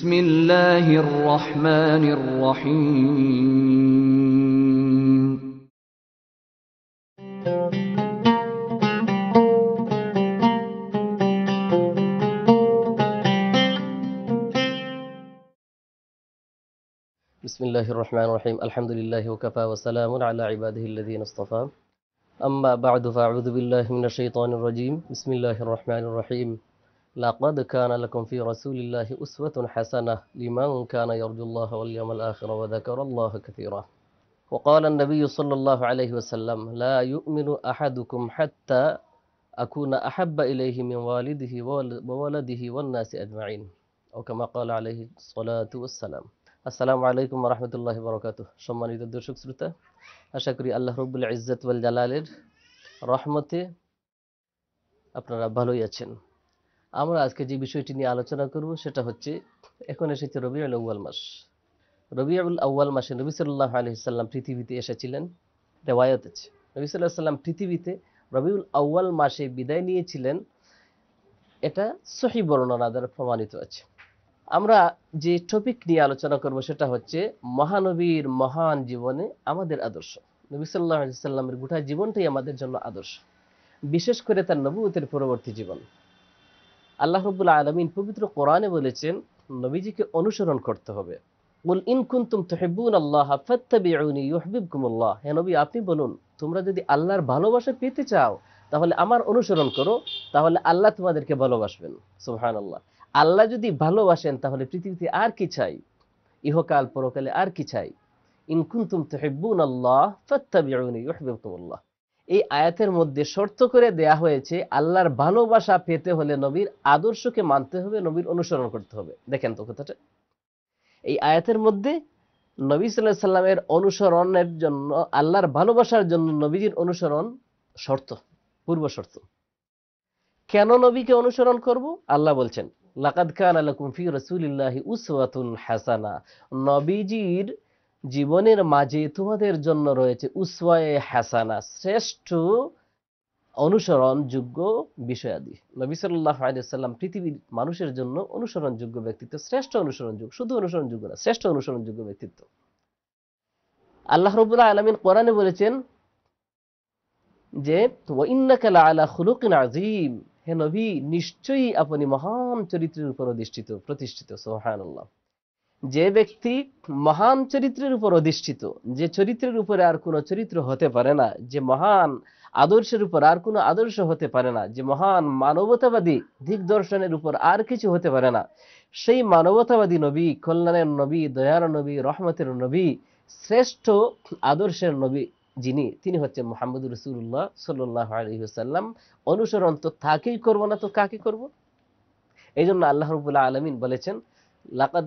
بسم الله الرحمن الرحيم بسم الله الرحمن الرحيم الحمد لله وكفى وسلام على عباده الذين اصطفى أما بعد فأعوذ بالله من الشيطان الرجيم بسم الله الرحمن الرحيم لقد كان لكم في رسول الله أسوة حسنة لمن كان يرجو الله واليوم الآخر وذكر الله كثيرا وقال النبي صلى الله عليه وسلم لا يؤمن أحدكم حتى أكون أحب إليه من والده وولده والناس أجمعين أو كما قال عليه الصلاة والسلام আসসালামু আলাইকুম রহমতুল্লাহি বারাকাতুহ। সম্মানিত দর্শক শ্রোতা, আশা করি আল্লাহ রব্বুল ইজ্জত ওয়াল জালালের রহমতে আপনারা ভালোই আছেন। আমরা আজকে যে বিষয়টি নিয়ে আলোচনা করব সেটা হচ্ছে, এখন এসেছে রবিউল আউয়াল মাস। রবিউল আউয়াল মাসে নবী সাল্লাল্লাহু আলাইহি সাল্লাম পৃথিবীতে এসেছিলেন। রিওয়ায়াত আছে, নবী সাল্লাল্লাহু আলাইহি সাল্লাম পৃথিবীতে রবিউল আউয়াল মাসে বিদায় নিয়েছিলেন। এটা সহিহ বর্ণনা দ্বারা প্রমাণিত আছে। আমরা যে টপিক নিয়ে আলোচনা করব সেটা হচ্ছে মহানবীর মহান জীবনে আমাদের আদর্শ। নবী সাল্লাল্লাহু আলাইহি সাল্লামের গোটা জীবনটাই আমাদের জন্য আদর্শ, বিশেষ করে তার নবুয়তের পরবর্তী জীবন। আল্লাহ রাব্বুল আলামিন পবিত্র কোরআনে বলেছেন নবীজিকে অনুসরণ করতে হবে। কুল ইন কুনতুম তুহিব্বুনাল্লাহা ফাত্তাবিউনি ইউহিব্বুকুমুল্লাহ, হে নবী আপনি বলুন তোমরা যদি আল্লাহর ভালোবাসা পেতে চাও তাহলে আমার অনুসরণ করো, তাহলে আল্লাহ তোমাদেরকে ভালোবাসবেন। সুবহানাল্লাহ, আল্লাহ যদি ভালোবাসেন তাহলে পৃথিবীতে আর কি চাই, ইহকাল পরকালে আর কি চাই। ইন কুনতুম তুহিব্বুনাল্লাহ ফাত্তাবিউনি ইউহিব্বুকুমুল্লাহ, এই আয়াতের মধ্যে শর্ত করে দেয়া হয়েছে আল্লাহর ভালোবাসা পেতে হলে নবীর আদর্শকে মানতে হবে, নবীর অনুসরণ করতে হবে। দেখেন তো কথাটা, এই আয়াতের মধ্যে নবী সাল্লাল্লাহু আলাইহি সাল্লামের অনুসরণের জন্য, আল্লাহর ভালোবাসার জন্য নবীজির অনুসরণ শর্ত, পূর্ব শর্ত। কেন নবীকে অনুসরণ করব? আল্লাহ বলছেন লাকাদ কানা লাকুম ফি রাসূলিল্লাহি উসওয়াতুন হাসানা, নবীজির জীবনের মাঝে তোমাদের জন্য রয়েছে উসওয়ায়ে হাসানা, শ্রেষ্ঠ অনুসরণযোগ্য বিষয়াদি। নবী সাল্লাল্লাহু আলাইহি সাল্লাম পৃথিবীর মানুষের জন্য অনুসরণযোগ্য ব্যক্তিত্ব, শ্রেষ্ঠ অনুসরণযোগ্য, শুধু অনুসরণযোগ্য না, শ্রেষ্ঠ অনুসরণযোগ্য ব্যক্তিত্ব। আল্লাহ রাব্বুল আলামিন কোরআনে বলেছেন যে ওয়া ইন্নাকা লাআলা খুলুকিন আযীম, হে নবী নিশ্চয়ই আপনি মহান চরিত্রের উপর প্রতিষ্ঠিত। সুবহানাল্লাহ, যে ব্যক্তি মহান চরিত্রের উপর অধিষ্ঠিত, যে চরিত্রের উপরে আর কোনো চরিত্র হতে পারে না, যে মহান আদর্শের উপর আর কোনো আদর্শ হতে পারে না, যে মহান মানবতাবাদী দিগদর্শনের উপর আর কিছু হতে পারে না, সেই মানবতাবাদী নবী, কল্যাণের নবী, দয়ার নবী, রহমতের নবী, শ্রেষ্ঠ আদর্শের নবী যিনি, তিনি হচ্ছে মুহাম্মদ রাসূলুল্লাহ সাল্লাল্লাহু আলাইহি ওয়াসাল্লাম। অনুসরণ তো তাকেই করব না তো কাকে করব? এই জন্য আল্লাহ রাব্বুল আলামিন বলেছেন লাকাদ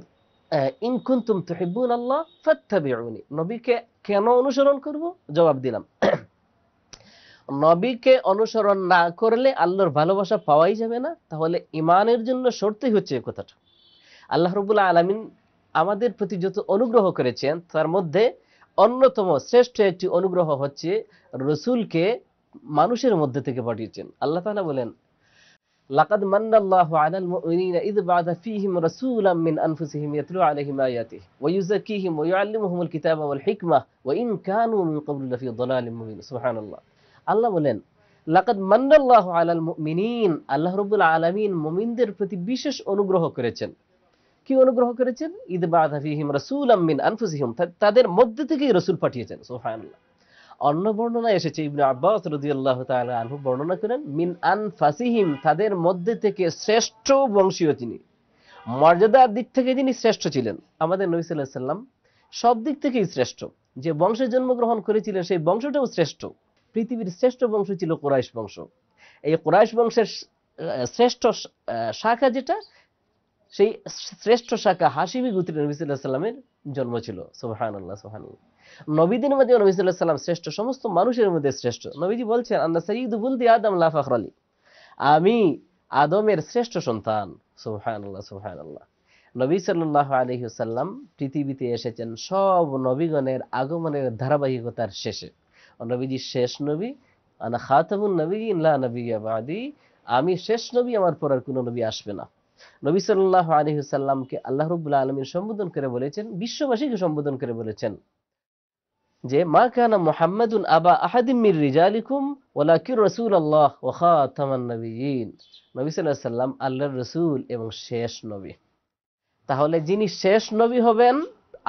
ইন কুনতুম তুহিব্বুনাল্লাহ ফাত্তাবিউনি। নবীকে কেন অনুসরণ করব? জবাব দিলাম, নবীকে অনুসরণ না করলে আল্লাহর ভালোবাসা পাওয়াই যাবে না। তাহলে ঈমানের জন্য শর্তই হচ্ছে এই কথাটা। আল্লাহ রাব্বুল আলামিন আমাদের প্রতি যত অনুগ্রহ করেছেন তার মধ্যে অন্যতম শ্রেষ্ঠ একটি অনুগ্রহ হচ্ছে রসুলকে মানুষের মধ্যে থেকে পাঠিয়েছেন। আল্লাহ তাআলা বলেন লাকাদ মান্নাল্লাহু আলাল মুমিনিনা ইয বা'আথা ফীহিম রাসূলাম মিন আনফুসিহিম ইয়াতলু আলাইহিম আয়াতিহি ওয়া ইউযাক্কিহিম ওয়া ইউআল্লিমুহুমুল কিতাবা ওয়াল হিকমাহ ওয়া ইন কানূ মিন ক্বাবলি লাফী দালালিম মুবিন। সুবহানাল্লাহ, আল্লাহ বলেন লাকাদ মান্নাল্লাহু আলাল মুমিনিন, আল্লাহ রাব্বুল আলামিন মুমিনদের প্রতি বিশেষ অনুগ্রহ করেছেন। কি অনুগ্রহ করেছেন? ইদ বা'আথা ফীহিম রাসূলাম মিন আনফুসিহিম, তাদের মধ্যে থেকেই রাসূল পাঠিয়েছেন। সুবহানাল্লাহ। অন্য বর্ণনায় এসেছে ইবনে আব্বাস রাদিয়াল্লাহু তাআলা আনহু বর্ণনা করেন মিন আনফুসিহিম, তাদের মধ্যে থেকে শ্রেষ্ঠ বংশীয় যিনি, মর্যাদার দিক থেকে যিনি শ্রেষ্ঠ ছিলেন। আমাদের নবী সাল্লাল্লাহু আলাইহি সাল্লাম সব দিক থেকেই শ্রেষ্ঠ, যে বংশে জন্মগ্রহণ করেছিলেন সেই বংশটাও শ্রেষ্ঠ। পৃথিবীর শ্রেষ্ঠ বংশ ছিল কুরাইশ বংশ। এই কুরাইশ বংশের শ্রেষ্ঠ শাখা, যেটা সেই শ্রেষ্ঠ শাখা হাশিমি গোত্রে নবী সাল্লাল্লাহু আলাইহি সাল্লামের জন্ম ছিল। সুবহানাল্লাহ, সুবহানাল্লাহ। নবীদের মধ্যে নবী সাল্লাল্লাহু আলাইহি সাল্লাম শ্রেষ্ঠ, সমস্ত মানুষের মধ্যে শ্রেষ্ঠ। নবীজি বলছেন আন্না সাইয়্যিদু বুলদি আদম লা ফাখরা লি, আমি আদমের শ্রেষ্ঠ সন্তান। সুবহানাল্লাহ, সুবহানাল্লাহ। নবী সাল্লাল্লাহু আলাইহি সাল্লাম পৃথিবীতে এসেছেন সব নবীগণের আগমনের ধারাবাহিকতার শেষে। নবীজি শেষ নবী, আনা খাতামুন নবিয়্যিন লা নাবিয়্যা বা'দি, আমি শেষ নবী, আমার পর আর কোনো নবী আসবে না। নবী সাল্লাল্লাহু আলাইহি ওয়াসাল্লামকে আল্লাহ রাব্বুল আলামিন সম্বোধন করে বলেছেন, বিশ্ববাসীকে সম্বোধন করে বলেছেন যে মা কানা মুহাম্মাদুন আবা আহাদিম মির রিজালিকুম ওয়ালাকিন রাসূলুল্লাহ ওয়া খাতামান নবিয়্যিন। নবী সাল্লাল্লাহু আলাইহি ওয়াসাল্লাম আল্লাহর রাসূল এবং শেষ নবী। তাহলে যিনি শেষ নবী হবেন,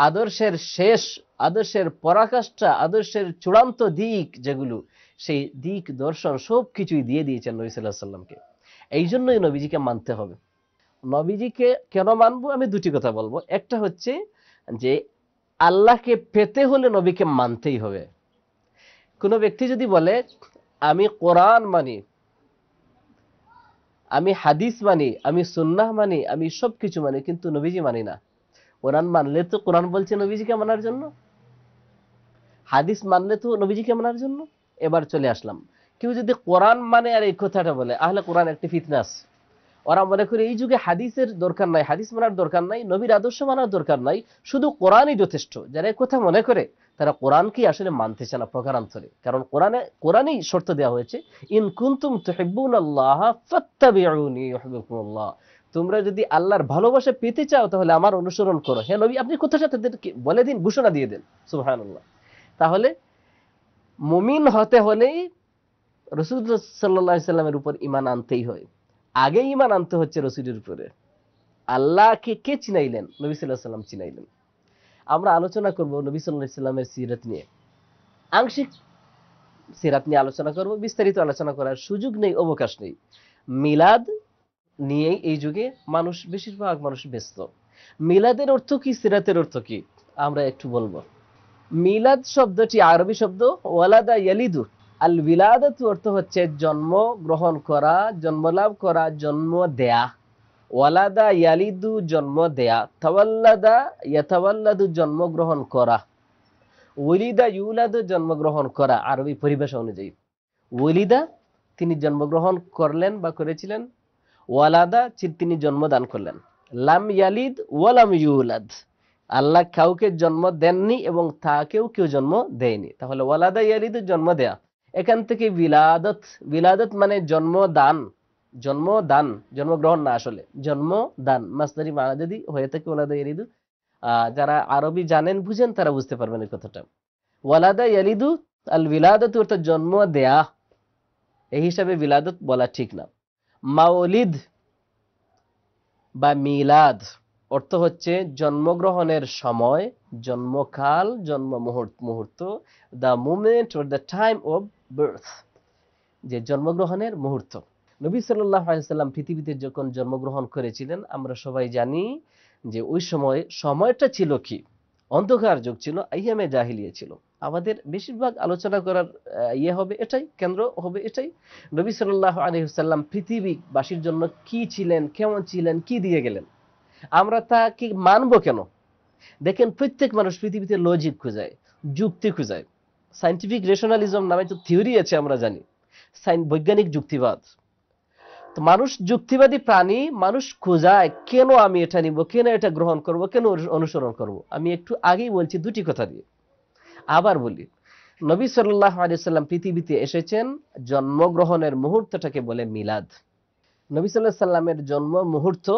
আদর্শের শেষ, আদর্শের পরাকাষ্ঠা, আদর্শের চূড়ান্ত দিক যেগুলো, সেই দিক দর্শন সবকিছুই দিয়ে দিয়েছেন নবী সাল্লাল্লাহু আলাইহি ওয়াসাল্লামকে। এই জন্যই নবীজিকে মানতে হবে। নবীজিকে কেন মানবো, আমি দুটি কথা বলবো। একটা হচ্ছে যে আল্লাহকে পেতে হলে নবীকে মানতেই হবে। কোনো ব্যক্তি যদি বলে আমি কোরআন মানি, আমি হাদিস মানি, আমি সুন্নাহ মানি, আমি সবকিছু মানি, কিন্তু নবীজি মানি না, কোরআন মানলে তো কোরআন বলছে নবীজিকে মানার জন্য, হাদিস মানলে তো নবীজিকে মানার জন্য। এবার চলে আসলাম, কেউ যদি কোরআন মানে আর এই কথাটা বলে, আহলে কোরআন একটি ফিতনাস। ওরা মনে করে এই যুগে হাদিসের দরকার নাই, হাদিস মানার দরকার নাই, নবীর আদর্শ মানার দরকার নাই, শুধু কোরআনই যথেষ্ট। যারা এই কথা মনে করে তারা কোরআনকে আসলে মানতেছে না প্রকারান্তরে। কারণ কোরআনেই শর্ত দেওয়া হয়েছে, ইন কুনতুম তুহিব্বুনাল্লাহ ফাত্তাবিউনি ইউহিব্বুকুমুল্লাহ, তোমরা যদি আল্লাহর ভালোবাসা পেতে চাও তাহলে আমার অনুসরণ করো। হ্যাঁ নবী, আপনি কোথার সাথে বলে দিন, ঘোষণা দিয়ে দেন, সুবহানাল্লাহ। তাহলে মুমিন হতে হলেই রাসূলুল্লাহ সাল্লাল্লাহু আলাইহি সাল্লামের উপর ঈমান আনতেই হয়। আগে ঈমান আনতে হচ্ছে রাসূলের উপরে। আল্লাহকে কে চিনাইলেন? নবী সাল্লাল্লাহু আলাইহি সাল্লাম চিনাইলেন। আমরা আলোচনা করব নবী সাল্লাল্লাহু আলাইহি সাল্লামের সিরাত নিয়ে, আংশিক সিরাত নিয়ে আলোচনা করব, বিস্তারিত আলোচনা করার সুযোগ নেই, অবকাশ নেই। মিলাদ নিয়েই এই যুগে মানুষ, বেশিরভাগ মানুষ ব্যস্ত। মিলাদের অর্থ কি, সিরাতের অর্থ কি, আমরা একটু বলবো। মিলাদ শব্দটি আরবি শব্দ ওয়ালাদা ইয়ালিদু। আল বিলাদাত অর্থ হচ্ছে জন্ম গ্রহণ করা, জন্মলাভ করা, জন্ম দেয়া। ওয়ালাদা ইয়ালিদু জন্ম দেয়া, তাওয়াল্লাদা ইয়াতাওয়াল্লাদু জন্ম গ্রহণ করা, ওয়ালিদা ইউলাদু জন্ম গ্রহণ করা। আরবি পরিভাষা অনুযায়ী ওয়ালিদা তিনি জন্মগ্রহণ করলেন বা করেছিলেন, ওয়ালাদা তিনি জন্মদান করলেন। লাম ইয়ালিদ ওয়ালাম ইউলাদ, আল্লাহ কাউকে জন্ম দেননি এবং তাকেও কেউ জন্ম দেয়নি। তাহলে ওয়ালাদা ইয়ালিদু জন্ম দেয়া, এখান থেকে বিলাদত, বিলাদত মানে জন্মদান, জন্মদান, জন্মগ্রহণ না, আসলে জন্মদান। মাসদারি মানা যদি হয়ে থাকে ওয়ালাদা ইয়ালিদু, যারা আরবি জানেন বুঝেন তারা বুঝতে পারবেন এই কথাটা। ওয়ালাদা ইয়ালিদু আল বিলাদত অর্থাৎ জন্ম দেয়া, এই হিসাবে বিলাদত বলা ঠিক না। মাওলিদ বা মিলাদ অর্থ হচ্ছে জন্মগ্রহণের সময়, জন্মকাল, জন্ম মুহূর্ত, the moment or the time of birth, যে জন্মগ্রহণের মুহূর্ত। নবী সাল্লাল্লাহু আলাইহি সাল্লাম পৃথিবীতে যখন জন্মগ্রহণ করেছিলেন, আমরা সবাই জানি যে ওই সময়, সময়টা ছিল কি, অন্ধকার যুগ ছিল, আইয়ামে জাহিলিয়া ছিল। আমাদের বেশিরভাগ আলোচনা করার হবে এটাই, কেন্দ্র হবে এটাই। নবী সাল্লাল্লাহু আলাইহি সাল্লাম পৃথিবীবাসীর জন্য কি ছিলেন, কেমন ছিলেন, কি দিয়ে গেলেন, আমরা তা কি মানবো কেন? দেখেন, প্রত্যেক মানুষ পৃথিবীতে লজিক খুঁজায়, যুক্তি খুঁজায়। সায়েন্টিফিক রেশনালিজম নামে যে থিওরি আছে আমরা জানি, বৈজ্ঞানিক যুক্তিবাদ। তো মানুষ যুক্তিবাদী প্রাণী, মানুষ খোঁজায় কেন আমি এটা নিব, কেন এটা গ্রহণ করব, কেন অনুসরণ করব। আমি একটু আগেই বলছি দুটি কথা দিয়ে, আবার বলি। নবী সাল্লাল্লাহু আলাইহি সাল্লাম পৃথিবীতে এসেছেন, জন্মগ্রহণের মুহূর্তটাকে বলে মিলাদ। নবী সাল্লাল্লাহু আলাইহি সাল্লামের জন্ম মুহূর্ত,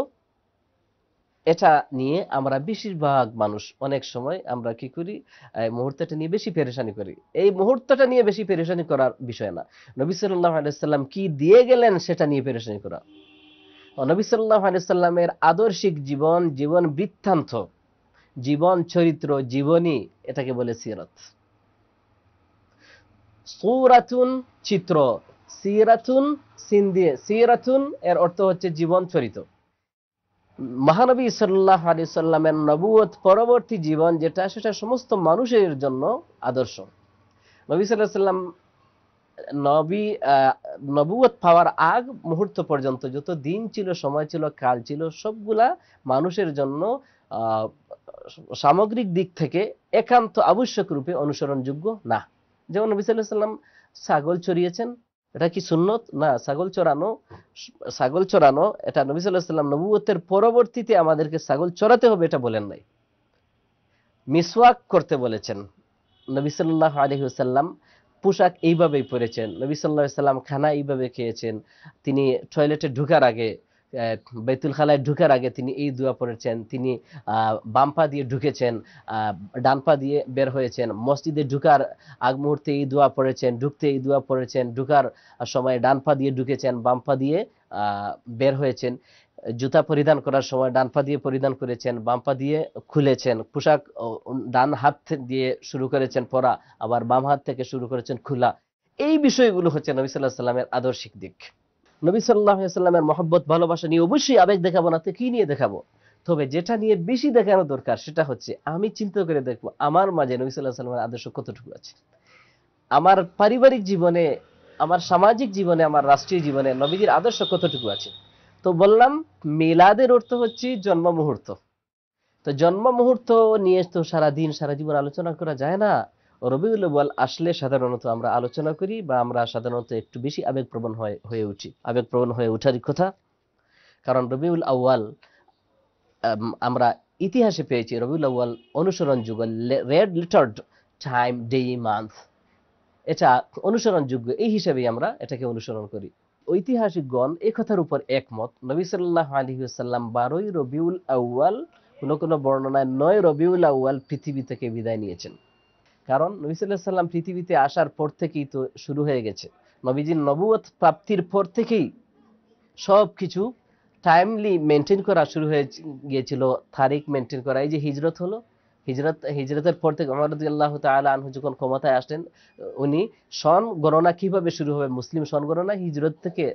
এটা নিয়ে আমরা বেশিরভাগ মানুষ অনেক সময় আমরা কি করি, এই মুহূর্তটা নিয়ে বেশি পেরেশানি করি। এই মুহূর্তটা নিয়ে বেশি পেরেশানি করার বিষয় না, নবী সাল্লাল্লাহু আলাইহি সাল্লাম কি দিয়ে গেলেন সেটা নিয়ে পেরেশানি করা। নবী সাল্লাল্লাহু আলাইহি সাল্লামের আদর্শিক জীবন, জীবন বৃত্তান্ত, জীবন চরিত্র, জীবনী, এটাকে বলে সিরাত। সূরাতুন চিত্র, সিরাতুন সিন দিয়ে, সিরাতুন এর অর্থ হচ্ছে জীবন চরিত্র। মহানবী সাল্লাল্লাহু আলাইহি সাল্লামের নবুয়ত পরবর্তী জীবন যেটা, সেটা সমস্ত মানুষের জন্য আদর্শ। নবী সাল্লাল্লাহু আলাইহি সাল্লাম নবুয়ত পাওয়ার আগ মুহূর্ত পর্যন্ত যত দিন ছিল, সময় ছিল, কাল ছিল, সবগুলা মানুষের জন্য সামগ্রিক দিক থেকে একান্ত আবশ্যক রূপে অনুসরণযোগ্য না। যেমন নবী সাল্লাল্লাহু আলাইহি সাল্লাম ছাগল চড়িয়েছেন, এটা কি সুন্নত না? ছাগল চড়ানো, ছাগল চড়ানো এটা নবী সাল্লাল্লাহু আলাইহি সাল্লাম নবুয়তের পরবর্তীতে আমাদেরকে ছাগল চড়াতে হবে এটা বলেন নাই। মিসওয়াক করতে বলেছেন, নবী সাল্লাল্লাহু আলাইহি সাল্লাম পোশাক এইভাবেই পরেছেন, নবী সাল্লাল্লাহু আলাইহি সাল্লাম খানা এইভাবে খেয়েছেন, তিনি টয়লেটে ঢোকার আগে বেতুল খালায় ঢুকার আগে তিনি এই দোয়া পড়েছেন। তিনি বাম পা দিয়ে ঢুকেছেন, ডান পা দিয়ে বের হয়েছেন। মসজিদে ঢুকার আগ মুহূর্তে এই দোয়া পড়েছেন, ঢুকতে এই দোয়া পড়েছেন, ঢুকার সময় ডান পা দিয়ে ঢুকেছেন, বাম পা দিয়ে বের হয়েছেন। জুতা পরিধান করার সময় ডান পা দিয়ে পরিধান করেছেন, বাম পা দিয়ে খুলেছেন। পোশাক ডান হাত দিয়ে শুরু করেছেন পরা, আবার বাম হাত থেকে শুরু করেছেন খোলা। এই বিষয়গুলো হচ্ছে নবী সাল্লাল্লাহু আলাইহি ওয়াসাল্লামের আদর্শিক দিক। নবী সাল্লাল্লাহু আলাইহি ওয়াসাল্লামের মহব্বত, ভালোবাসা নিয়ে অবশ্যই আবেগ দেখাবো না, তো কি নিয়ে দেখাবো? তবে যেটা নিয়ে বেশি দেখানো দরকার সেটা হচ্ছে আমি চিন্তা করে দেখবো আমার মাঝে নবী সাল্লাল্লাহু আলাইহি ওয়াসাল্লামের আদর্শ কতটুকু আছে। আমার পারিবারিক জীবনে, আমার সামাজিক জীবনে, আমার রাষ্ট্রীয় জীবনে নবীজির আদর্শ কতটুকু আছে। তো বললাম মিলাদের অর্থ হচ্ছে জন্ম মুহূর্ত। তো জন্ম মুহূর্ত নিয়ে তো সারাদিন সারা জীবন আলোচনা করা যায় না। রবিউল আউয়াল আসলে সাধারণত আমরা আলোচনা করি বা আমরা সাধারণত একটু বেশি আবেগপ্রবণ হয়ে উঠি। আবেগপ্রবণ হয়ে ওঠারই কথা, কারণ রবিউল আউয়াল আমরা ইতিহাসে পেয়েছি রবিউল আউয়াল অনুসরণ যুগ, red lettered time, day, month, এটা অনুসরণযোগ্য এই হিসেবেই আমরা এটাকে অনুসরণ করি। ঐতিহাসিকগণ এই কথার উপর একমত, নবী সাল্লাল্লাহু আলাইহি ওয়াসাল্লাম ১২ রবিউল আউয়াল, কোনো কোনো বর্ণনায় ৯ রবিউল আউয়াল পৃথিবী থেকে বিদায় নিয়েছেন। কারণ নবী সাল্লাল্লাহু আলাইহি ওয়াসাল্লাম পৃথিবীতে আসার পর থেকেই তো শুরু হয়ে গেছে। নবীজির নবুয়ত প্রাপ্তির পর থেকেই সব কিছু টাইমলি মেনটেন করা শুরু হয়ে গিয়েছিল, তারিখ মেনটেন করা। এই যে হিজরত হলো, হিজরতের পর থেকে ওমর রাদিয়াল্লাহু তাআলা আনহু যখন ক্ষমতায় আসলেন, উনি সন গণনা কিভাবে শুরু হবে, মুসলিম সন গণনা হিজরত থেকে, নবী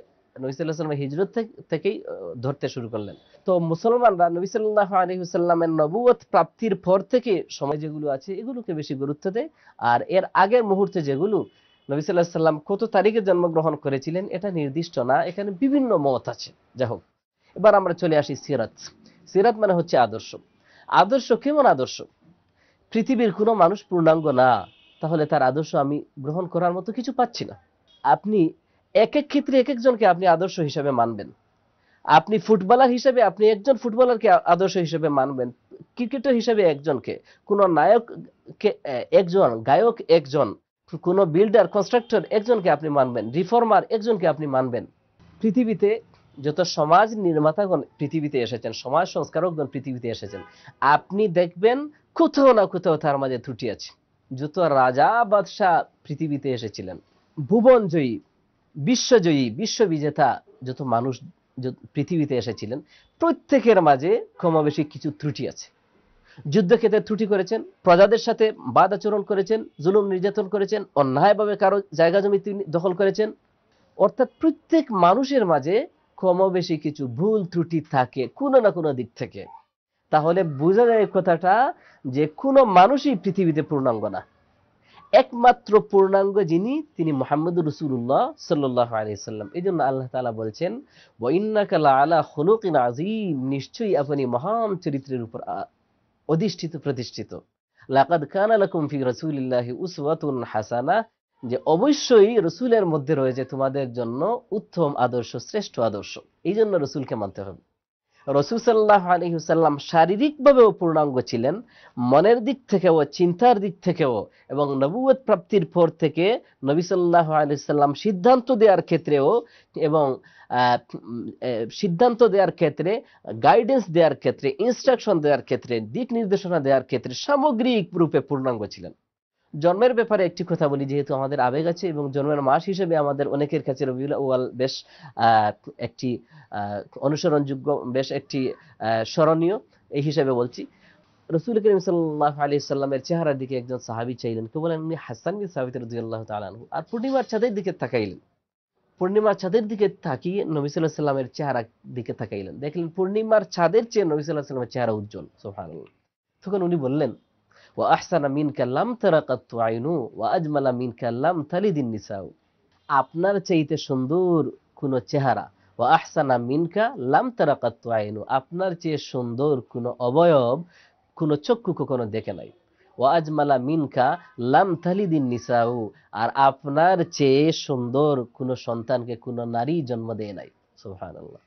সাল্লাল্লাহু আলাইহি ওয়াসাল্লাম হিজরত থেকেই ধরতে শুরু করলেন। তো মুসলমানরা নবী সাল্লাল্লাহু আলাইহি ওয়াসাল্লামের নবুয়ত প্রাপ্তির পর থেকে সময় যেগুলো আছে এগুলোকে বেশি গুরুত্ব দেয়। আর এর আগের মুহূর্তে যেগুলো, নবী সাল্লাল্লাহু আলাইহি ওয়াসাল্লাম কত তারিখে জন্মগ্রহণ করেছিলেন এটা নির্দিষ্ট না, এখানে বিভিন্ন মত আছে। যাই হোক, এবার আমরা চলে আসি সিরাত। সিরাত মানে হচ্ছে আদর্শ। আদর্শ কেমন আদর্শ? পৃথিবীর কোনো মানুষ পূর্ণাঙ্গ না, তাহলে তার আদর্শ আমি গ্রহণ করার মতো কিছু পাচ্ছি না। আপনি এক এক ক্ষেত্রে এক একজনকে আপনি আদর্শ হিসেবে মানবেন। আপনি ফুটবলার হিসেবে আপনি একজন ফুটবলারকে আদর্শ হিসেবে মানবেন, ক্রিকেটার হিসেবে একজনকে, কোনো নায়ককে একজন, গায়ক একজন, কোনো বিল্ডার কনস্ট্রাক্টর একজনকে আপনি মানবেন, রিফর্মার একজনকে আপনি মানবেন। পৃথিবীতে যত সমাজ নির্মাতাগণ পৃথিবীতে এসেছেন, সমাজ সংস্কারকগণ পৃথিবীতে এসেছেন, আপনি দেখবেন কোথাও না কোথাও তার মাঝে ত্রুটি আছে। যত রাজা বাদশাহ পৃথিবীতে এসেছিলেন, ভুবনজয়ী, বিশ্বজয়ী, বিশ্ববিজেতা যত মানুষ পৃথিবীতে এসেছিলেন, প্রত্যেকের মাঝে কমবেশি কিছু ত্রুটি আছে। যুদ্ধক্ষেত্রে ত্রুটি করেছেন, প্রজাদের সাথে বাদ আচরণ করেছেন, জুলুম নির্যাতন করেছেন, অন্যায়ভাবে কারো জায়গা জমি দখল করেছেন। অর্থাৎ প্রত্যেক মানুষের মাঝে কমবেশি কিছু ভুল ত্রুটি থাকে কোনো না কোনো দিক থেকে। তাহলে বোঝা যায় কথাটা যে কোনো মানুষই পৃথিবীতে পূর্ণাঙ্গ না। একমাত্র পূর্ণাঙ্গ যিনি, তিনি মুহাম্মদুর রাসূলুল্লাহ সাল্লাল্লাহু আলাইহি সাল্লাম। এই জন্য আল্লাহ তাআলা বলছেন, ওয়া ইন্নাকা লাআলা খুলুকিন আযীম, নিশ্চয়ই আপনি মহান চরিত্রের উপর অধিষ্ঠিত, প্রতিষ্ঠিত। লাকাদ কানা লাকুম ফি রাসূলিল্লাহি উসওয়াতুন হাসানা, যে অবশ্যই রসুলের মধ্যে রয়েছে তোমাদের জন্য উত্তম আদর্শ, শ্রেষ্ঠ আদর্শ। এই জন্য রসুলকে মানতে হবে। রাসূল সাল্লাল্লাহু আলাইহি ওয়াসাল্লাম শারীরিকভাবেও পূর্ণাঙ্গ ছিলেন, মনের দিক থেকেও, চিন্তার দিক থেকেও, এবং নবুয়ত প্রাপ্তির পর থেকে নবী সাল্লাল্লাহু আলাইহি ওয়াসাল্লাম সিদ্ধান্ত দেওয়ার ক্ষেত্রেও এবং সিদ্ধান্ত দেওয়ার ক্ষেত্রে, গাইডেন্স দেওয়ার ক্ষেত্রে, ইনস্ট্রাকশন দেওয়ার ক্ষেত্রে, দিক নির্দেশনা দেওয়ার ক্ষেত্রে সামগ্রিক রূপে পূর্ণাঙ্গ ছিলেন। জন্মের ব্যাপারে একটি কথা বলি, যেহেতু আমাদের আবেগ আছে এবং জন্মের মাস হিসেবে আমাদের অনেকের কাছে রবিউল আউয়াল বেশ একটি অনুসরণযোগ্য, বেশ একটি স্মরণীয়, এই হিসেবে বলছি। রসুল করিম সাল্লাল্লাহু আলাইহি সাল্লামের চেহারার দিকে একজন সাহাবী চাইলেন, কে বলেন উনি হাসান বিন সাবিত রাদিয়াল্লাহু তাআলা আনহু। আর পূর্ণিমার চাঁদের দিকে তাকাইলেন, পূর্ণিমার চাঁদের দিকে তাকিয়ে নবী সাল্লাল্লাহু আলাইহি সাল্লামের চেহারার দিকে তাকাইলেন, দেখলেন পূর্ণিমার চাঁদের চেয়ে নবী সাল্লাল্লাহু আলাইহি সাল্লামের চেহারা উজ্জ্বল, সুবহানাল্লাহ। তখন উনি বললেন, আপনার চাইতে সুন্দর কোন চেহারা, আপনার চেয়ে সুন্দর কোন অবয়ব কোন চক্ষু কখনো দেখে নাই, ওয়া আজমালা মিনকা লাম তালিদিন নিসাউ, আর আপনার চেয়ে সুন্দর কোন সন্তানকে কোন নারী জন্ম দেয় নাই, সুবহানাল্লাহ।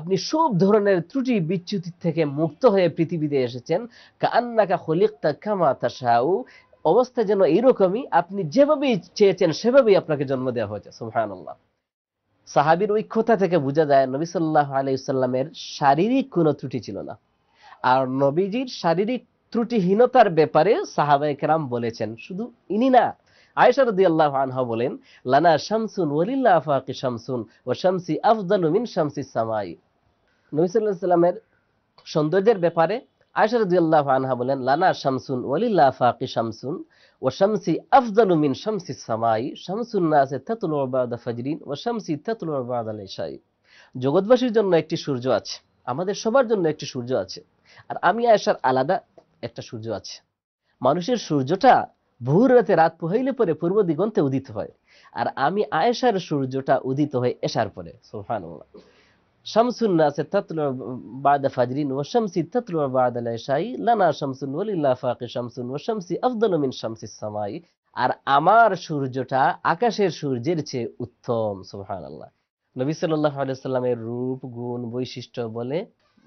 আপনি সব ধরনের ত্রুটি বিচ্যুতি থেকে মুক্ত হয়ে পৃথিবীতে এসেছেন। অবস্থা যেন এইরকমই, আপনি যেভাবেই চেয়েছেন সেভাবেই আপনাকে জন্ম দেওয়া হয়েছে, সুবহানাল্লাহ। সাহাবীর ওই কথা থেকে বোঝা যায় নবী সাল্লাল্লাহু আলাইহি ওয়াসাল্লামের শারীরিক কোনো ত্রুটি ছিল না। আর নবীজির শারীরিক ত্রুটিহীনতার ব্যাপারে সাহাবায়ে কেরাম বলেছেন, শুধু ইনি না, আয়েশা রাদিয়াল্লাহু আনহা বলেন, লানা শামসুন ওয়ালিল্লাহি আফাকি শামসুন ওয়া শামসি আফদালু মিন শামসিস সামাই। নবী সাল্লাল্লাহু আলাইহি ওয়াসাল্লামের সৌন্দর্যের ব্যাপারে আয়েশা রাদিয়াল্লাহু আনহা বলেন, লানা শামসুন ওয়ালিল্লাহি আফাকি শামসুন ওয়া শামসি আফদালু মিন শামসিস সামাই শামসুন নাসে তাতলু বা'দা ফাজরিন ওয়া শামসি তাতলু বা'দা আল-ইশাই। জগৎবাসীর জন্য একটি সূর্য আছে, আমাদের সবার জন্য একটি সূর্য আছে, আর আমি আয়েশার আলাদা একটা সূর্য আছে। মানুষের সূর্যটা ভোর রাতে রাত পোহাইলে পরে পূর্ব দিগন্তে উদিত হয়, আর আমি আয়েশার সূর্যটা উদিত হয় এশার পরে। সুবহানাল্লাহ। শামসুন নাসে তাতলু বা'দা ফাজরিন ওয়া শামসি তাতলু বা'দা আল-ইশাই লানা শামসুন ওয়ালিল্লাহি ফাকি শামসুন ওয়া শামসি আফদালু মিন শামসিস সামাই। আর আমার সূর্যটা আকাশের সূর্যের চেয়ে উত্তম। সুবহানাল্লাহ। নবী সাল্লাল্লাহু আলাইহি ওয়াসাল্লামের রূপ গুণ বৈশিষ্ট্য বলে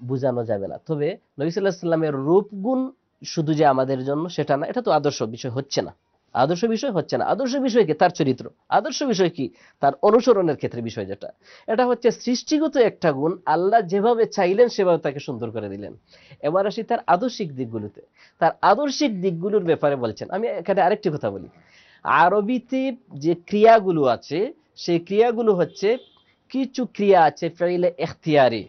বোঝানো যাবে না। তবে নবী সাল্লাল্লাহু আলাইহি ওয়াসাল্লামের রূপ গুণ শুধু যে আমাদের জন্য সেটা না, এটা তো আদর্শ বিষয় হচ্ছে না, আদর্শ বিষয় হচ্ছে না। আদর্শ বিষয় কি? তার চরিত্র। আদর্শ বিষয় কি? তার অনুসরণের ক্ষেত্রে বিষয় যেটা, এটা হচ্ছে সৃষ্টিগত একটা গুণ। আল্লাহ যেভাবে চাইলেন সেভাবে তাকে সুন্দর করে দিলেন। এবার আসি তার আদর্শিক দিকগুলোতে। তার আদর্শিক দিকগুলোর ব্যাপারে বলছেন। আমি এখানে আরেকটি কথা বলি, আরবিতে যে ক্রিয়াগুলো আছে সেই ক্রিয়াগুলো হচ্ছে, কিছু ক্রিয়া আছে ফাইলে এখতিয়ারি,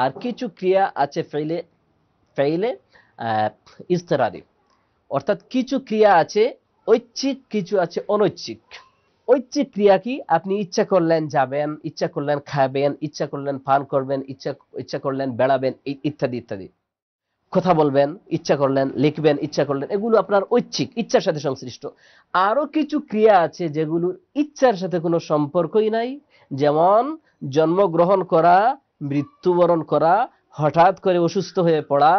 আর কিছু ক্রিয়া আছে ফাইলে ফাইলে ইজতিরারি। অর্থাৎ কিছু ক্রিয়া আছে ঐচ্ছিক, কিছু আছে অনৈচ্ছিক। ঐচ্ছিক ক্রিয়া কি? আপনি ইচ্ছা করলেন যাবেন, ইচ্ছা করলেন খাবেন, ইচ্ছা করলেন পান করবেন, ইচ্ছা করলেন বেড়াবেন, ইত্যাদি ইত্যাদি। কথা বলবেন, ইচ্ছা করলেন লিখবেন, ইচ্ছা করলেন, এগুলো আপনার ঐচ্ছিক, ইচ্ছার সাথে সংশ্লিষ্ট। আরো কিছু ক্রিয়া আছে যেগুলোর ইচ্ছার সাথে কোনো সম্পর্কই নাই, যেমন জন্মগ্রহণ করা, মৃত্যুবরণ করা, হঠাৎ করে অসুস্থ হয়ে পড়া,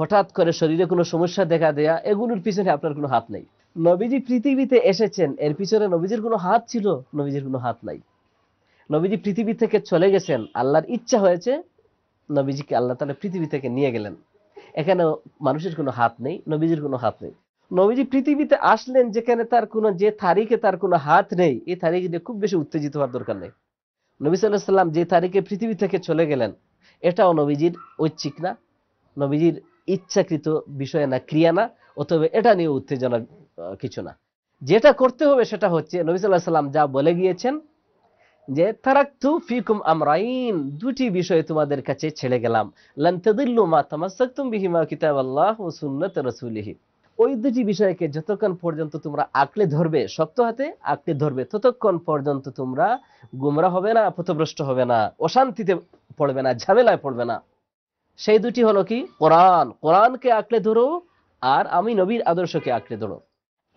হঠাৎ করে শরীরে কোনো সমস্যা দেখা দেয়া, এগুলোর পিছনে আপনার কোনো হাত নাই। নবীজি পৃথিবীতে এসেছেন, এর পিছনে নবীজির কোনো হাত ছিল? নবীজির কোনো হাত নাই। নবীজি পৃথিবী থেকে চলে গেছেন, আল্লাহর ইচ্ছা হয়েছে, নবীজিকে আল্লাহ তাআলা পৃথিবী থেকে নিয়ে গেলেন। এখানে মানুষের কোনো হাত নেই, নবীজির কোনো হাত নেই। নবীজি পৃথিবীতে আসলেন যেখানে তার কোনো, যে তারিখে তার কোনো হাত নেই, এই তারিখে নিয়ে খুব বেশি উত্তেজিত হওয়ার দরকার নেই। নবী সাল্লাল্লাহু আলাইহি ওয়াসাল্লাম যে তারিখে পৃথিবী থেকে চলে গেলেন, এটাও নবীজির ঐচ্ছিক না, নবীজির ইচ্ছাকৃত বিষয় না, ক্রিয়া না, অথবা এটা নিয়ে উত্তেজনা কিছু না। যেটা করতে হবে সেটা হচ্ছে নবী সাল্লাল্লাহু আলাইহি ওয়াসাল্লাম যা বলে গিয়েছেন, যে তারাকতু ফিকুম আমরাইন, দুটি বিষয় তোমাদের কাছে ছেড়ে গেলাম, লান তাদিল্লু মা তামাসসাকতুম বিহিমা কিতাবাল্লাহ ওয়া সুন্নাত রাসূলিহি। ওই দুটি বিষয়কে যতক্ষণ পর্যন্ত তোমরা আঁকড়ে ধরবে, শক্ত হাতে আঁকড়ে ধরবে, ততক্ষণ পর্যন্ত তোমরা গুমরা হবে না, পথভ্রষ্ট হবে না, অশান্তিতে পড়বে না, ঝামেলায় পড়বে না। সেই দুটি হলো কি? কোরআন। কোরআনকে আঁকড়ে ধরো, আর আমি নবীর আদর্শকে আঁকড়ে ধরো।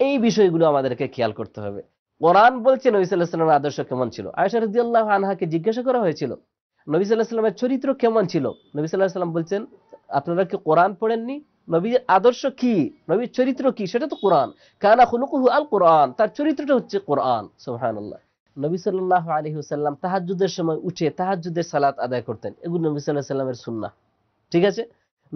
এই বিষয়গুলো আমাদেরকে খেয়াল করতে হবে। কোরআন বলছে নবী সাল্লাল্লাহু আলাইহি ওয়াসাল্লামের আদর্শ কেমন ছিল। আয়েশা রাদিয়াল্লাহু আনহাকে জিজ্ঞাসা করা হয়েছিল নবী সাল্লাল্লাহু আলাইহি ওয়াসাল্লামের চরিত্র কেমন ছিল। নবী সাল্লাল্লাহু আলাইহি ওয়াসাল্লাম বলছেন, আপনারা কি কোরআন পড়েননি? নবীর আদর্শ কি, নবীর চরিত্র কি, সেটা তো কোরআন। কানা খুলুকুহু আল কোরআন, তার চরিত্রটা হচ্ছে কোরআন। সুবহানাল্লাহ। নবী সাল্লাল্লাহু আলাইহি ওয়াসাল্লাম তাহাজ্জুদের সময় উঠে তাহাজ্জুদের সালাত আদায় করতেন, এগুলো নবী সাল্লাল্লাহু আলাইহি ওয়াসাল্লামের সুন্নাহ। ঠিক আছে।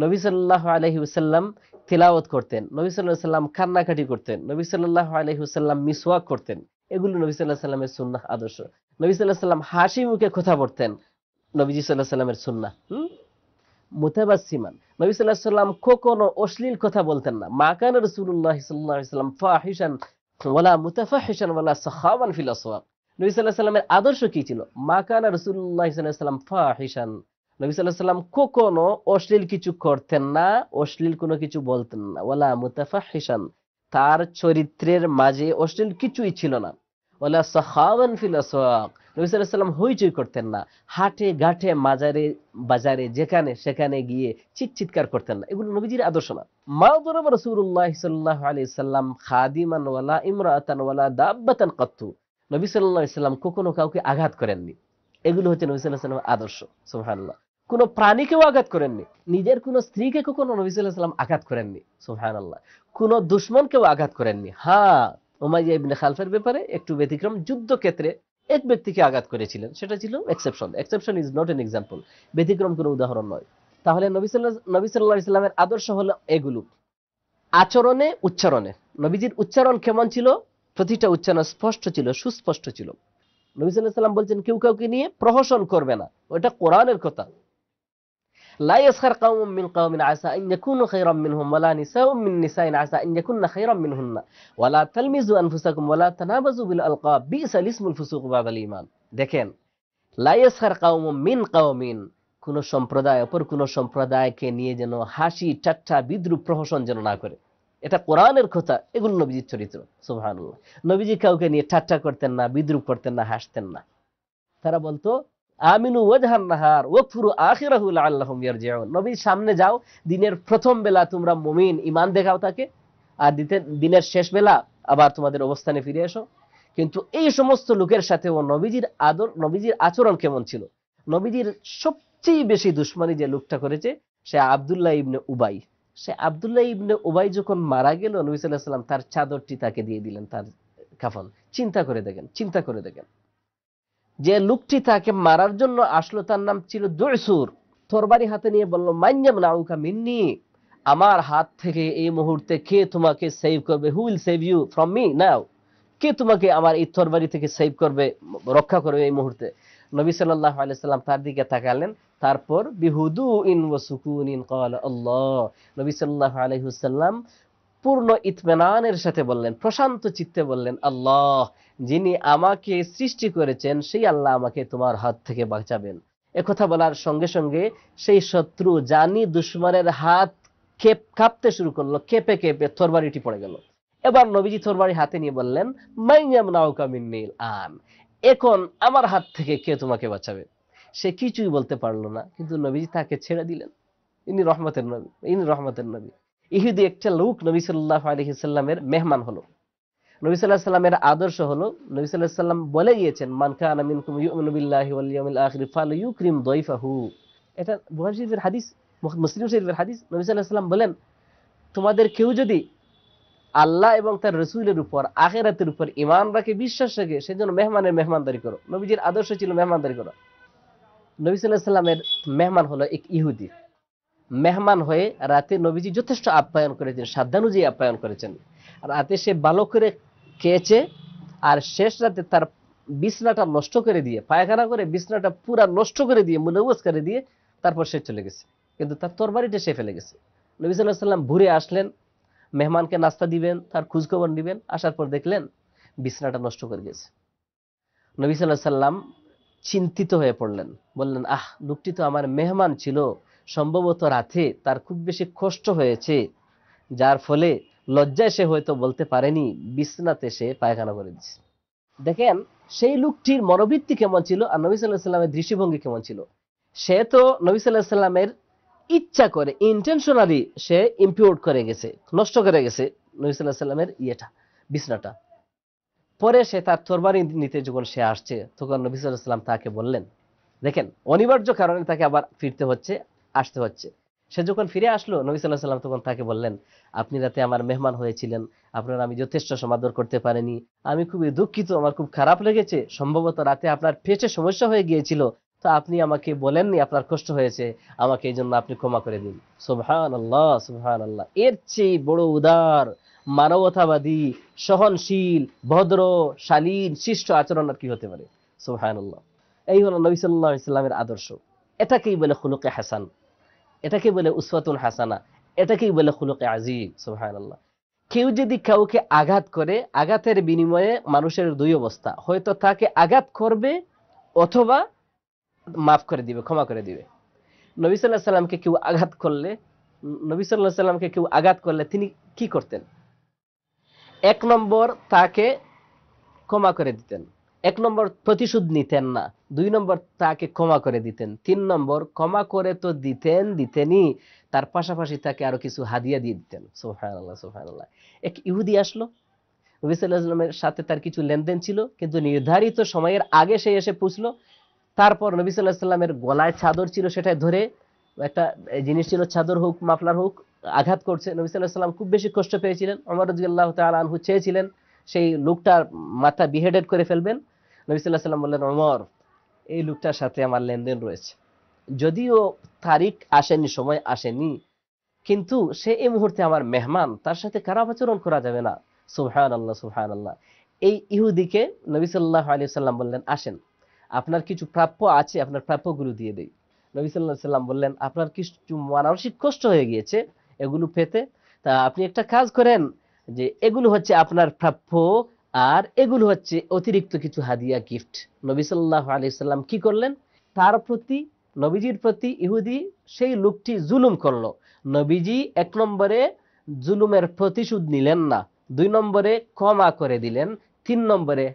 নবী সাল্লাল্লাহু আলাইহি ওয়াসাল্লাম তিলাওয়াত করতেন, নবী সাল্লাল্লাহু আলাইহি ওয়াসাল্লাম কান্নাকাটি করতেন, নবী সাল্লাল্লাহু আলাইহি ওয়াসাল্লাম মিসওয়াক করতেন, এগুলো নবী সাল্লাল্লাহু আলাইহি ওয়াসাল্লামের সুন্নাহ আদর্শ। নবী সাল্লাল্লাহু আলাইহি ওয়াসাল্লাম হাসি মুখে কথা বলতেন, নবীজি সাল্লাল্লাহু আলাইহি ওয়াসাল্লামের সুন্নাহ। মুতাবাসসিমান, নবী সাল্লাল্লাহু আলাইহি ওয়াসাল্লাম কখনো অশ্লীল কথা বলতেন না। মা কানা রাসূলুল্লাহ সাল্লাল্লাহু আলাইহি ওয়াসাল্লাম ফাহিশান ওয়ালা মুতাফাহিশান ওয়ালা সাখাওয়ান ফিল আসওয়াক। নবী সাল্লাল্লাহু আলাইহি ওয়াসাল্লামের আদর্শ কি ছিল? মা কানা রাসূলুল্লাহ সাল্লাল্লাহু আলাইহি ওয়াসাল্লাম ফাহিশান, নবী সাল্লাল্লাহু আলাইহি ওয়াসাল্লাম কখনো অশ্লীল কিছু করতেন না, অশ্লীল কোনো কিছু বলতেন না। ওয়ালা মুতাফাহিশান, তার চরিত্রের মাঝে অশ্লীল কিছুই ছিল না। ওয়ালা সাখাওয়ান ফিল আসওয়াক, নবী সাল্লাল্লাহু আলাইহি ওয়াসাল্লাম হইচই করতেন না, হাটে ঘাটে মাজারে বাজারে যেখানে সেখানে গিয়ে চিৎকার করতেন না, এগুলো নবীজির আদর্শ না। মা দারাবা রাসূলুল্লাহ সাল্লাল্লাহু আলাইহি ওয়াসাল্লাম খাদিমান ওয়ালা ইমরাতান ওয়ালা দাব্বাতান কাত্তু, নবী সাল্লাল্লাহু আলাইহি ওয়াসাল্লাম কখনো কাউকে আঘাত করেননি, এগুলো হচ্ছে নবী সাল্লাল্লাহু আলাইহি ওয়াসাল্লামের আদর্শ। সুবহানাল্লাহ। কোনো প্রাণীকেও আঘাত করেননি, নিজের কোনো স্ত্রীকে কখনো নবী সাল্লাল্লাহু আলাইহি ওয়াসাল্লাম আঘাত করেননি। সুবহানাল্লাহ। কোনো দুশমনকেও আঘাত করেননি। হ্যাঁ, উমাইয়া ইবনে খালফের ব্যাপারে একটু ব্যতিক্রম, যুদ্ধক্ষেত্রে এক ব্যক্তিকে আঘাত করেছিলেন, সেটা ছিল exception. Exception is not an example, ব্যতিক্রম কোনো উদাহরণ নয়। তাহলে নবী সাল্লাল্লাহু আলাইহি ওয়াসাল্লামের আদর্শ হলো এগুলো। আচরণে, উচ্চারণে নবীজির উচ্চারণ কেমন ছিল? প্রতিটা উচ্চারণ স্পষ্ট ছিল, সুস্পষ্ট ছিল। নবী সাল্লাল্লাহু আলাইহি ওয়াসাল্লাম বলছেন কেউ কাউকে নিয়ে প্রহসন করবে না, ওটা কোরআনের কথা। লা ইয়াসখার কওমুম মিন কওমিন আসা আন ইয়াকুনু খায়রাম মিনহুম ওয়া লা নিসাউম মিন নিসাইন আসা আন ইয়াকুননা খায়রাম মিনহুন্না ওয়া লা তালমিজু আনফুসাকুম ওয়া লা তানাবাজু বিল আলকাব বিসাল ইসমুল ফুসুক বাদাল ঈমান। দেখেন, লা ইয়াসখার কওমুম মিন কওমিন, কোন সম্প্রদায় অপর কোন সম্প্রদায়কে নিয়ে যেন হাসি ঠাট্টা বিদ্রুপ প্রহসন যেন না করে, এটা কোরআনের কথা, এগুলো নবীজির চরিত্র। সুবহানাল্লাহ, নবীজি কাউকে নিয়ে ঠাট্টা করতেন না, বিদ্রুপ করতেন না, হাসতেন না। তারা বলতো আমিনু ওয়াজহান নাহার ওয়াকফুরু আখিরাহু লাআল্লাহুম ইয়ারজিউন, নবীর সামনে যাও, দিনের প্রথম বেলা তোমরা মুমিন ঈমান দেখাও তাকে, আর দিনের শেষ বেলা আবার তোমাদের অবস্থানে ফিরে এসো। কিন্তু এই সমস্ত লোকের সাথে ও নবীজির আদর, নবীজির আচরণ কেমন ছিল? নবীজির সবচেয়ে বেশি দুশমনী যে লোকটা করেছে সে আব্দুল্লাহ ইবনে উবাই। সে আব্দুল্লাহ ইবনে উবাই যখন মারা গেল, নবী সাল্লাল্লাহু আলাইহি ওয়াসাল্লাম তার চাদরটি তাকে দিয়ে দিলেন, তার কাফন। চিন্তা করে দেখেন, চিন্তা করে দেখেন, যে লোকটি তাকে মারার জন্য আসলো তার নাম ছিল দুইসুর। তরবারি হাতে নিয়ে বলল, মাইয়াম নাউকা মিন্নি, আমার হাত থেকে এই মুহূর্তে কে তোমাকে সেভ করবে? Who will save you from me now, কে তোমাকে আমার এই তরবারি থেকে সেভ করবে, রক্ষা করবে এই মুহূর্তে? নবী সাল্লাল্লাহু আলাইহি ওয়াসাল্লাম তার দিকে তাকালেন, তারপর বিহুদু ইন ওয়া সুকুনিন ক্বাল আল্লাহ, নবী সাল্লাল্লাহু আলাইহি ওয়াসাল্লাম পূর্ণ ইতমিনানের সাথে বললেন, প্রশান্ত চিত্তে বললেন, আল্লাহ, যিনি আমাকে সৃষ্টি করেছেন সেই আল্লাহ আমাকে তোমার হাত থেকে বাঁচাবেন। একথা বলার সঙ্গে সঙ্গে সেই শত্রু জানি দুশমনের হাত কাঁপতে শুরু করলো, কেঁপে কেঁপে তরবারিটি পড়ে গেল। এবার নবীজি তরবারি হাতে নিয়ে বললেন, মাইয়াম নাউকা মিন্নিল আন, এখন আমার হাত থেকে কে তোমাকে বাঁচাবে? সে কিছুই বলতে পারলো না, কিন্তু নবীজি তাকে ছেড়ে দিলেন। ইনি রহমতের নবী, ইনি রহমতের নবী। ইহুদি একটা লোক নবী সাল্লাল্লাহু আলাইহি সাল্লামের মেহমান হলো। নবী সাল্লাল্লাহু আলাইহি সাল্লামের আদর্শ হলো, নবী সাল্লাল্লাহু আলাইহি সাল্লাম বলে গিয়েছেন, মান কানা মিনকুম ইউমিনু বিল্লাহি ওয়াল ইয়াউমিল আখির ফালইউকরিম দাইফাহু। এটা বুখারী শরীফের হাদিস, মুসলিম শরীফের হাদিস। নবী সাল্লাল্লাহু আলাইহি সাল্লাম বলেন, তোমাদের কেউ যদি আল্লাহ এবং তার রাসূলের উপর, আখিরাতের উপর ঈমান রাখে, বিশ্বাস রাখে, সেজন্য মেহমানের মেহমানদারি করো। নবীজির আদর্শ ছিল মেহমানদারি করো। নবী সাল্লাল্লাহু আলাইহি সাল্লামের মেহমান হলো এক ইহুদি। মেহমান হয়ে রাতে নবীজি যথেষ্ট আপ্যায়ন করেছেন, সাধ্যানুযায়ী আপ্যায়ন করেছেন। রাতে সে ভালো করে খেয়েছে, আর শেষ রাতে তার বিছনাটা নষ্ট করে দিয়ে, পায়খানা করে বিছনাটা পুরা নষ্ট করে দিয়ে, মুনাওয়াজ করে দিয়ে তারপর সে চলে গেছে। কিন্তু তার তরবারিটা সে ফেলে গেছে। নবী সাল্লাল্লাহু আলাইহি সাল্লাম ঘুরে আসলেন, মেহমানকে নাস্তা দিবেন, তার খোঁজখবর নেবেন, আসার পর দেখলেন বিছনাটা নষ্ট করে গেছে। নবী সাল্লাল্লাহু আলাইহি সাল্লাম চিন্তিত হয়ে পড়লেন, বললেন, আহ, লোকটি তো আমার মেহমান ছিল, সম্ভবত রাতে তার খুব বেশি কষ্ট হয়েছে, যার ফলে লজ্জায় সে হয়তো বলতে পারেনি, বিছনাতে সে পায়খানা করে দিচ্ছে। দেখেন সেই লোকটির মনোবৃত্তি কেমন ছিল আর নবী সাল্লাল্লাহু আলাইহি সাল্লামের দৃষ্টিভঙ্গি কেমন ছিল। সে তো নবী সাল্লাল্লাহু আলাইহি সাল্লামের ইচ্ছা করে, ইন্টেনশনালি সে ইম্পিউর করে গেছে, নষ্ট করে গেছে নবী সাল্লাল্লাহু আলাইহি সাল্লামের বিছনাটা। পরে সে তার তরবারি নিতে যখন সে আসছে, তখন নবী সাল্লাল্লাহু আলাইহি সাল্লাম তাকে বললেন, দেখেন অনিবার্য কারণে তাকে আবার ফিরতে হচ্ছে, আসতে হচ্ছে। সে যখন ফিরে আসলো, নবী সাল্লাল্লাহু আলাইহি সাল্লাম তখন তাকে বললেন, আপনি রাতে আমার মেহমান হয়েছিলেন, আপনার আমি যথেষ্ট সমাদর করতে পারিনি, আমি খুবই দুঃখিত, আমার খুব খারাপ লেগেছে, সম্ভবত রাতে আপনার পেটে সমস্যা হয়ে গিয়েছিল, তো আপনি আমাকে বলেননি আপনার কষ্ট হয়েছে, আমাকে এই জন্য আপনি ক্ষমা করে দিন। সুবহানাল্লাহ, সুবহানাল্লাহ। এর চেয়ে বড় উদার, মানবতাবাদী, সহনশীল, ভদ্র, শালীন, শিষ্ট আচরণ আর কি হতে পারে? সুবহানাল্লাহ। এই হলো নবী সাল্লাল্লাহু আলাইহি সাল্লামের আদর্শ। এটাকেই বলে খুলুকে হাসান, এটাকে বলে উসওয়াতুল হাসানা, এটাকেই বলে খুলুকে আজিম। সুবহানাল্লাহ। কেউ যদি কাউকে আঘাত করে, আঘাতের বিনিময়ে মানুষের দুই অবস্থা, হয়তো তাকে আঘাত করবে অথবা মাফ করে দিবে, ক্ষমা করে দিবে। নবী সাল্লাল্লাহু আলাইহি সাল্লামকে কেউ আঘাত করলে, নবী সাল্লাল্লাহু আলাইহি সাল্লামকে কেউ আঘাত করলে তিনি কি করতেন? এক নম্বর, তাকে ক্ষমা করে দিতেন। এক নম্বর, প্রতিশোধ নিতেন না। দুই নম্বর, তাকে ক্ষমা করে দিতেন। তিন নম্বর, ক্ষমা করে তো দিতেনই, তার পাশাপাশি তাকে আরো কিছু হাদিয়া দিয়ে দিতেন। সুবহানাল্লাহ, সুবহানাল্লাহ। এক ইহুদি আসলো, নবী সাল্লাল্লাহু আলাইহি সাল্লামের সাথে তার কিছু লেনদেন ছিল, কিন্তু নির্ধারিত সময়ের আগে সে এসে পৌঁছলো। তারপর নবী সাল্লাল্লাহু আলাইহি সাল্লামের গলায় চাদর ছিল, সেটাই ধরে একটা জিনিস ছিল, চাদর হোক মাফলার হোক, আঘাত করছে। নবী সাল্লাল্লাহু আলাইহি সাল্লাম খুব বেশি কষ্ট পেয়েছিলেন। ওমর রাদিয়াল্লাহু তাআলা আনহু চেয়েছিলেন সেই লোকটার মাথা বিহেডেড করে ফেলবেন। নবী সাল্লাল্লাহু আলাইহি সাল্লাম বললেন, ওমর, এই লোকটার সাথে আমার লেনদেন রয়েছে, যদিও তারিখ আসেনি, সময় আসেনি, কিন্তু সে এই মুহূর্তে আমার মেহমান, তার সাথে খারাপ আচরণ করা যাবে না। সুবহানাল্লাহ, সুবহানাল্লাহ। এই ইহুদিকে নবী সাল্লাল্লাহু আলাইহি ওয়াসাল্লাম বললেন, আসেন আপনার কিছু প্রাপ্য আছে, আপনার প্রাপ্যগুলো দিয়ে দেই। নবী সাল্লাল্লাহু আলাইহি ওয়াসাল্লাম বললেন, আপনার কিছু মানসিক কষ্ট হয়ে গিয়েছে এগুলো পেতে, তা আপনি একটা কাজ করেন যে এগুলো হচ্ছে আপনার প্রাপ্য আর এগুলো হচ্ছে অতিরিক্ত কিছু হাদিয়া গিফট। নবী সাল্লাল্লাহু আলাইহি ওয়াসাল্লাম কি করলেন? তার প্রতি নবীজির প্রতি ইহুদি সেই লোকটি জুলুম করলো। নবীজি এক নম্বরে জুলুমের প্রতিশোধ নিলেন না, দুই নম্বরে ক্ষমা করে দিলেন, তিন নম্বরে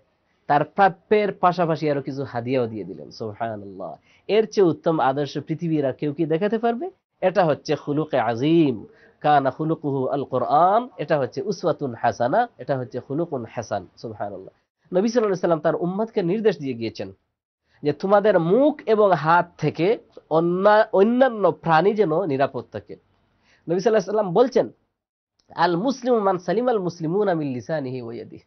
তার প্রাপ্যের পাশাপাশি আরো কিছু হাদিয়াও দিয়ে দিলেন। সুবহানাল্লাহ, এর চেয়ে উত্তম আদর্শ পৃথিবীর আর কেউ কি দেখাতে পারবে? এটা হচ্ছে খুলুকে আজিম, কানা খুলুকুহু আল কোরআন, এটা হচ্ছে উসওয়াতুন হাসানা, এটা হচ্ছে খুলুকুন হাসান। সুবহানাল্লাহ, নবী সাল্লাল্লাহু আলাইহি ওয়াসাল্লাম তার উম্মতকে নির্দেশ দিয়ে গিয়েছেন যে তোমাদের মুখ এবং হাত থেকে অন্যান্য প্রাণী যেন নিরাপদ থাকে। নবী সাল্লাল্লাহু আলাইহি ওয়াসাল্লাম বলছেন, আল মুসলিম মান সালিম আল মুসলিমুনা মিন লিসানিহি ওয়া ইয়াদিহি,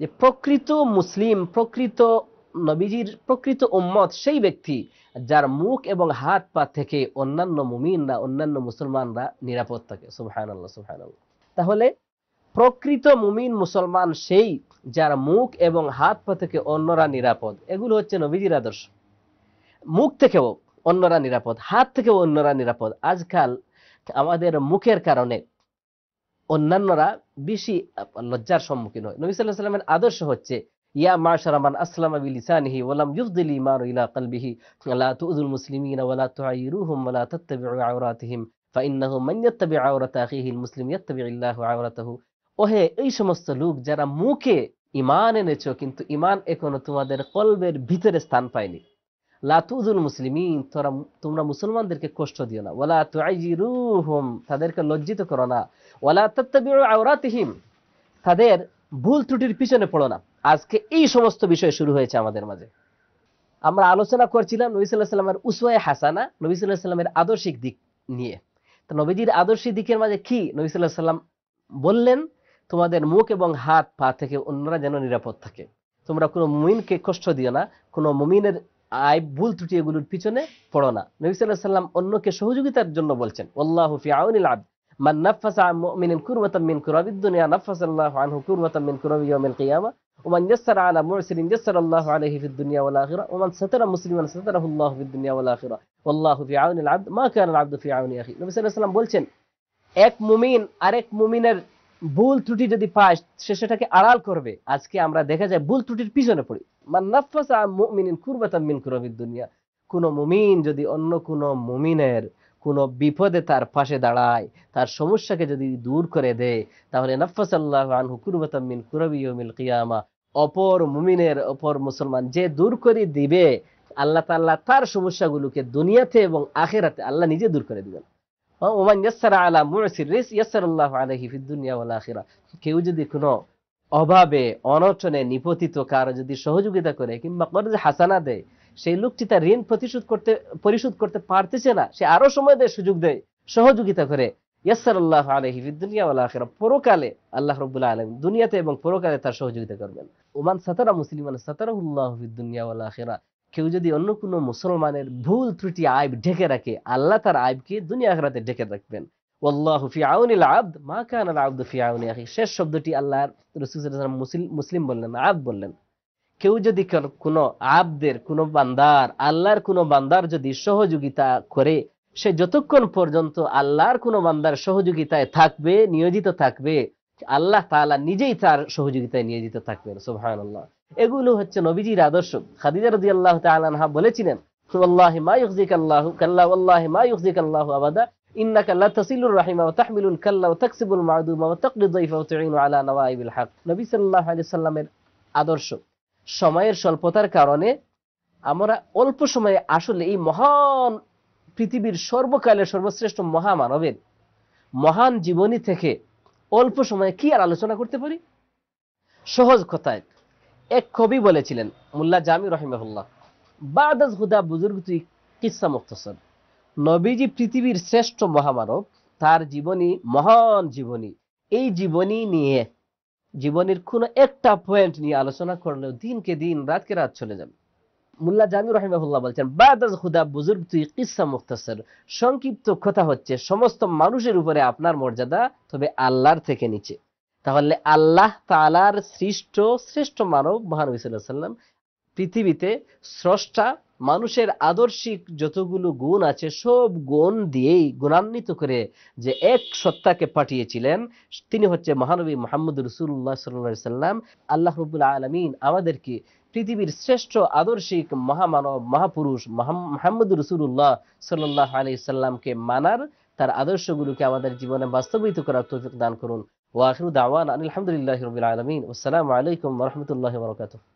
যে প্রকৃত মুসলিম, প্রকৃত নবীজির প্রকৃত উম্মত সেই ব্যক্তি যার মুখ এবং হাত পা থেকে অন্যান্য মুমিনরা, অন্যান্য মুসলমানরা নিরাপদ থাকে। সুবহানাল্লাহ, সুবহানাল্লাহ। তাহলে প্রকৃত মুমিন মুসলমান সেই যার মুখ এবং হাত পা থেকে অন্যরা নিরাপদ। এগুলো হচ্ছে নবীজির আদর্শ। মুখ থেকেও অন্যরা নিরাপদ, হাত থেকেও অন্যরা নিরাপদ। আজকাল আমাদের মুখের কারণে অন্যান্যরা বেশি লজ্জার সম্মুখীন হয়। নবী সাল্লাল্লাহু আলাইহি ওয়াসাল্লামের আদর্শ হচ্ছে ইয়া মা'শারা মান আসলামা বিলিসানিহি ওয়া লাম ইউফদিল ইমারু ইলা কলবিহি লা তুযুল মুসলিমিনা ওয়া লা তুআইরুহুম ওয়া লা তাত্তাবিউ আওরাতাহুম ফাইন্নাহু মান ইয়াত্তাবি আওরাতা আখিহি আল মুসলিম ইয়াত্তাবিল্লাহু আওরাতাহু। ওহে এই সমস্ত লোক যারা মুখে ঈমান এনেছো কিন্তু ঈমান এখনো তোমাদের কলবের ভিতরে স্থান পায়নি, লা তুযুল মুসলিমিন, তোমরা মুসলমানদেরকে কষ্ট দিও না, ওয়া লা তুআইরুহুম, তাদেরকে লজ্জিত করো না, ওয়া লা তাত্তাবিউ আওরাতাহুম, তাদের ভুল ত্রুটির পিছনে পড়ো না। আজকে এই সমস্ত বিষয় শুরু হয়েছে আমাদের মাঝে। আমরা আলোচনা করছিলাম নবী সাল্লাল্লাহু আলাইহি ওয়াসাল্লামের উসওয়ায়ে হাসানা, নবী সাল্লাল্লাহু আলাইহি ওয়াসাল্লামের আদর্শিক দিক নিয়ে। তো নবীজির আদর্শিক দিকের মাঝে কি নবী সাল্লাল্লাহু আলাইহি ওয়াসাল্লাম বললেন, তোমাদের মুখ এবং হাত পা থেকে অন্যরা যেন নিরাপদ থাকে, তোমরা কোনো মুমিনকে কষ্ট দিও না, কোনো মুমিনের আইব ভুল ত্রুটি এগুলোর পিছনে পড়ো না। নবী সাল্লাল্লাহু আলাইহি ওয়াসাল্লাম অন্যকে সহযোগিতার জন্য বলছেন, আল্লাহু ফি আউনিল আবদ মান নাফাসা আন মুমিনিন কুরবাতাম মিন কুরাবিদ দুনিয়া নাফাসাল্লাহু আনহু কুরবাতাম মিন কুরাবি ইয়াউমিল কিয়ামা ومن يسر على معسر يسر الله عليه في الدنيا والآخرة ومن ستر مسلما ستره الله في الدنيا والآخرة والله في عون العبد ما كان العبد في عون أخيه। নবী সাল্লাল্লাহু আলাইহি ওয়াসাল্লাম বলছেন, এক মুমিন আরেক মুমিনের ভুল ত্রুটি যদি পায় সে সেটাকে আড়াল করবে। আজকে আমরা দেখা যায় ভুল ত্রুটির পিছনে পড়ি। মান নাফাসা আন মুমিনিন কুরবাতাম মিন কুরাবিদ দুনিয়া, কোন মুমিন যদি অন্য কোন মুমিনের কোন বিপদে তার পাশে দাঁড়ায়, তার সমস্যাকে যদি দূর করে দেয়, তাহলে নাফাসাল্লাহু আনহু কুরবাতাম মিন কুরাবি ইয়াউমিল কিয়ামা, অপর মুমিনের অপর মুসলমান যে দূর করে দিবে আল্লাহ তাআলা তার সমস্যাগুলোকে দুনিয়াতে এবং আখিরাতে আল্লাহ নিজে দূর করে দিবেন। ওমান ইয়াসসারা আলা মুসির ইয়াসসারাল্লাহু আলাইহি ফিদ দুনিয়া ওয়াল আখিরা, কেউ যদি কোনো অভাবে অনটনে নিপতিত কারো যদি সহযোগিতা করে কিংবা কর্জ হাসানা দেয়, সেই লোকটি তার ঋণ পরিশোধ করতে পারতেছে না, সে আরো সময় দেয়, সুযোগ দেয়, সহযোগিতা করে, ইয়াসসারাল্লাহু আলাইহি ফিদ দুনিয়া ওয়াল আখিরা, পরকালে আল্লাহ রাব্বুল আলামিন দুনিয়াতে এবং পরকালে তার সহযোগিতা করবেন। ওমান সাতারা মুসলিমান সাতারাহুল্লাহু ফিদ দুনিয়া ওয়াল আখিরা, কেউ যদি অন্য কোনো মুসলমানের ভুল ত্রুটি আইব ঢেকে রাখে, আল্লাহ তার আইবকে দুনিয়া আখিরাতে ঢেকে রাখবেন। ওয়াল্লাহু ফি আউনিল আবদ মা কানা আল আবদু ফি আউনি আখি। শেষ শব্দটি আল্লাহর রাসূল সাল্লাল্লাহু আলাইহি ওয়াসাল্লাম মুসলিম বললেন, আবদ বললেন। কেউ যদি কোনো আবদের, কোনো বান্দার, আল্লাহর কোনো বান্দার যদি সহযোগিতা করে, সে যতক্ষণ পর্যন্ত আল্লাহর কোনো বান্দার সহযোগিতায় থাকবে, নিয়োজিত থাকবে, আল্লাহ তাআলা নিজেই তার সহযোগিতায় নিয়োজিত থাকবেন। সুবহানাল্লাহ, এগুলো হচ্ছে নবীজির আদর্শ। খাদিজা রাদিয়াল্লাহু তাআলা আনহা বলেছিলেন, ওয়াল্লাহি মা ইউযিকাল্লাহু কাল্লা ওয়াল্লাহি মা ইউযিকাল্লাহু আবাদা ইন্নাকা লা তাসিলুর রাহিমা ওয়া তাহমিলুল কাল্লা ওয়া তাকসিবুল মা'দুমা ওয়া তাকদি যায়ফা ওয়া তু'ইনু আলা নাওয়াইবিল হক। নবী সাল্লাল্লাহু আলাইহি ওয়াসাল্লামের আদর্শ। সময়ের স্বল্পতার কারণে আমরা অল্প সময়ে আসলে এই মহান পৃথিবীর সর্বকালের সর্বশ্রেষ্ঠ মহামানবের মহান জীবনী থেকে অল্প সময়ে কি আর আলোচনা করতে পারি? সহজ কথায় এক কবি বলেছিলেন, মোল্লা জামি রহিমাহুল্লাহ, বাদাজ হুদা বুজুর্গ তুই কিসসা মুখতসর। নবীজি পৃথিবীর শ্রেষ্ঠ মহামানব, তার জীবনী মহান জীবনী, এই জীবনী নিয়ে, জীবনের কোনো একটা পয়েন্ট নিয়ে আলোচনা করলেও দিনকে দিন রাতকে রাত চলে যাবে। মোল্লা জামি রহিমাহুল্লাহ বলছেন, বাদাজ হুদা বুজুর্গ তুই কিসসা মুখতসর, সংক্ষিপ্ত কথা হচ্ছে সমস্ত মানুষের উপরে আপনার মর্যাদা, তবে আল্লাহর থেকে নিচে। তাহলে আল্লাহ তাআলার সৃষ্ট শ্রেষ্ঠ মানব মহানবী সাল্লাল্লাহু আলাইহি ওয়াসাল্লাম পৃথিবীতে স্রষ্টা মানুষের আদর্শিক যতগুলো গুণ আছে সব গুণ দিয়েই গুণান্বিত করে যে এক সত্তাকে পাঠিয়েছিলেন তিনি হচ্ছে মহানবী মুহাম্মদ রাসূলুল্লাহ সাল্লাল্লাহু আলাইহি ওয়াসাল্লাম। আল্লাহ রাব্বুল আলামিন আমাদেরকে পৃথিবীর শ্রেষ্ঠ আদর্শিক মহামানব মহাপুরুষ মুহাম্মদ রাসূলুল্লাহ সাল্লাল্লাহু আলাইহি ওয়াসাল্লামকে মানার তার আদর্শগুলোকে আমাদের জীবনে বাস্তবায়িত করার তৌফিক দান করুন। ওয়া আখিরু দাওয়ানা আলহামদুলিল্লাহি রাব্বিল আলামিন। আসসালামু আলাইকুম ওয়া রাহমাতুল্লাহি ওয়া বারাকাতুহু।